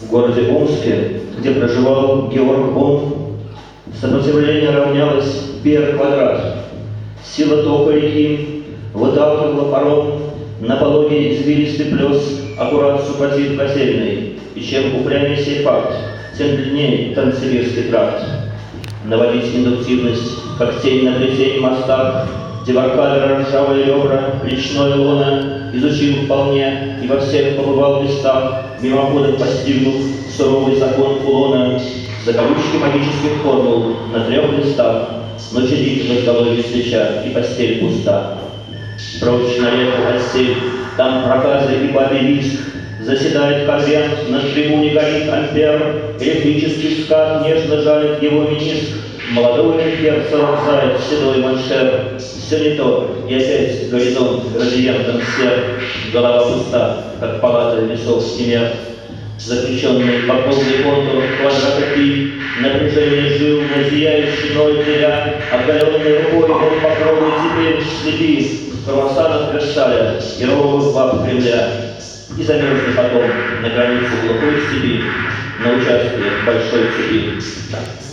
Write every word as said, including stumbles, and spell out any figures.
В городе Омске, где проживал Георг Ом, сопротивление равнялось пи эр квадрат. Сила тока реки выталкивала паром на пологе извилистый плес, аккурат супозит котельный, и чем упрямее сей факт, тем длиннее Транссибирский тракт. Наводить индуктивность, как тень на плетень мостах, дебаркадера ржавые ребра, речное лоно изучил вполне и во всех побывал местах, мимоходом постигнув суровый закон кулона, закавычки магических формул на трех листах, но чадит в изголовье свеча и постель пуста. Прочь на реку осель, там проказы и бабий виск, заседает конвент, на шримуне горит ампер, электрический скат нежно жалит его миниск, молодое сердце вонзает седой маншер. Все не то, и опять горизонт градиентом сер, голова пуста, как палата весов стемер. Заключенный по полный контур квадрата пи, напряжение жил на зияющей ноль дыря, обгаленной рукой он покровы теперь слепи, круассанов Версаля и ровных баб Кремля, и замерзли потом на границе глухой степи, на участке большой цепи.